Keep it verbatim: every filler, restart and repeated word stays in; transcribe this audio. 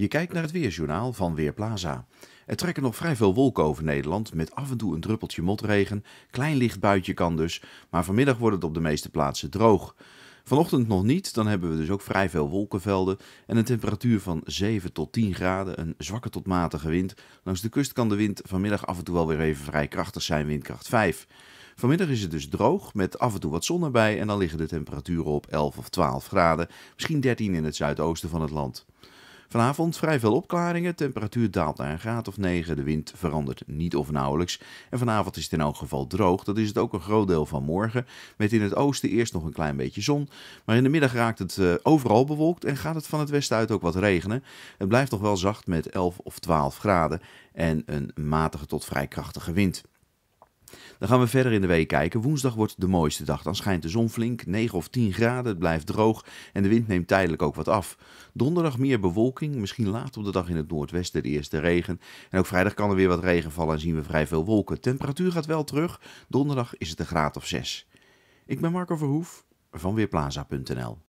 Je kijkt naar het weerjournaal van Weerplaza. Er trekken nog vrij veel wolken over Nederland met af en toe een druppeltje motregen. Klein licht buitje kan dus, maar vanmiddag wordt het op de meeste plaatsen droog. Vanochtend nog niet, dan hebben we dus ook vrij veel wolkenvelden en een temperatuur van zeven tot tien graden, een zwakke tot matige wind. Langs de kust kan de wind vanmiddag af en toe wel weer even vrij krachtig zijn, windkracht vijf. Vanmiddag is het dus droog met af en toe wat zon erbij en dan liggen de temperaturen op elf of twaalf graden, misschien dertien in het zuidoosten van het land. Vanavond vrij veel opklaringen, temperatuur daalt naar een graad of negen, de wind verandert niet of nauwelijks. En vanavond is het in elk geval droog, dat is het ook een groot deel van morgen, met in het oosten eerst nog een klein beetje zon. Maar in de middag raakt het uh, overal bewolkt en gaat het van het westen uit ook wat regenen. Het blijft nog wel zacht met elf of twaalf graden en een matige tot vrij krachtige wind. Dan gaan we verder in de week kijken. Woensdag wordt de mooiste dag. Dan schijnt de zon flink, negen of tien graden. Het blijft droog en de wind neemt tijdelijk ook wat af. Donderdag meer bewolking, misschien laat op de dag in het noordwesten de eerste regen. En ook vrijdag kan er weer wat regen vallen en zien we vrij veel wolken. Temperatuur gaat wel terug. Donderdag is het een graad of zes. Ik ben Marco Verhoef van weerplaza punt n l.